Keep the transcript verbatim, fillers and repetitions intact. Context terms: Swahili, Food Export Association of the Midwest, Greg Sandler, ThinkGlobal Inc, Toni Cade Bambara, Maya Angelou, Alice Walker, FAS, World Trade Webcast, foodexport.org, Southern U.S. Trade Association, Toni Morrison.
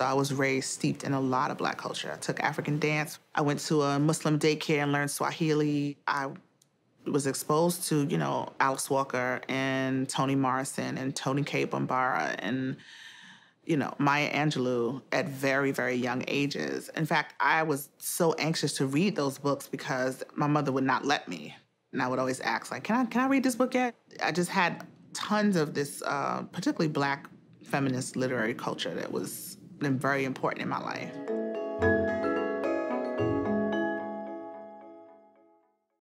I was raised steeped in a lot of Black culture. I took African dance. I went to a Muslim daycare and learned Swahili. I was exposed to, you know, Alice Walker and Toni Morrison and Toni Cade Bambara and, you know, Maya Angelou at very, very young ages. In fact, I was so anxious to read those books because my mother would not let me. And I would always ask, like, can I, can I read this book yet? I just had tons of this, uh, particularly Black feminist literary culture that was very important in my life.